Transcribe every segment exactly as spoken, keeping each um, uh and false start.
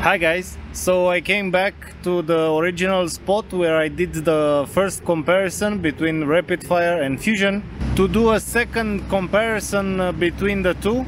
Hi guys, so I came back to the original spot where I did the first comparison between Rapid Fire and Fusion to do a second comparison between the two,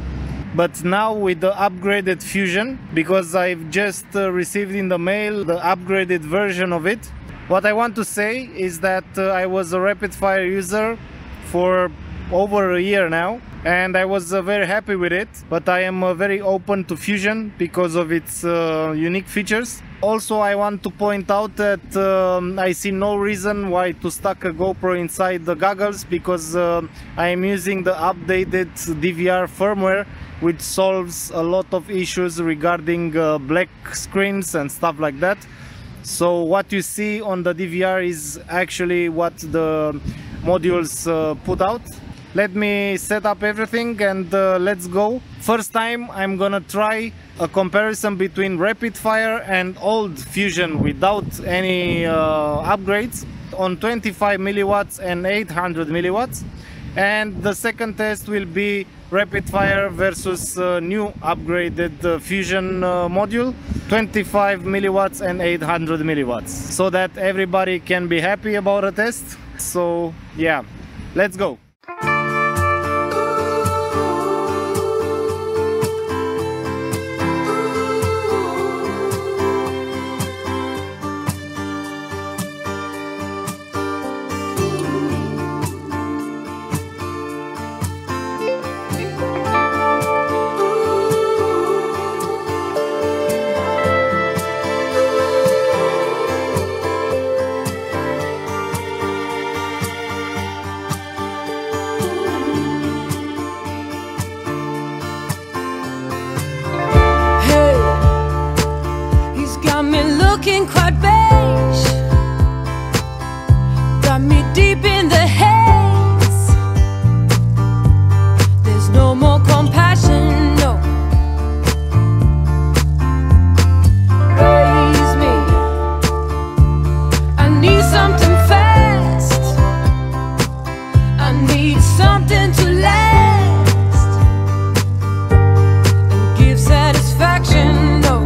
but now with the upgraded Fusion, because I've just received in the mail the upgraded version of it. What I want to say is that I was a Rapid Fire user for over a year now, and I was uh, very happy with it, but I am uh, very open to Fusion because of its uh, unique features. Also, I want to point out that um, I see no reason why to stuck a GoPro inside the goggles, because uh, I am using the updated D V R firmware, which solves a lot of issues regarding uh, black screens and stuff like that. So what you see on the D V R is actually what the modules uh, put out. Let me set up everything and uh, let's go. First time I'm gonna try a comparison between Rapid Fire and old Fusion without any uh, upgrades on twenty-five milliwatts and eight hundred milliwatts, and the second test will be Rapid Fire versus uh, new upgraded uh, Fusion uh, module, twenty-five milliwatts and eight hundred milliwatts, so that everybody can be happy about a test. So yeah, let's go. Looking quite beige, got me deep in the haze. There's no more compassion, no. Raise me, I need something fast, I need something to last and give satisfaction, no.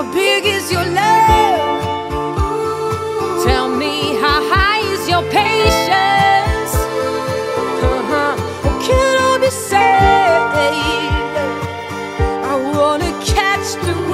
How big is your love? Ooh. Tell me, how high is your patience? Uh-huh. Oh, can I be saved? I wanna catch the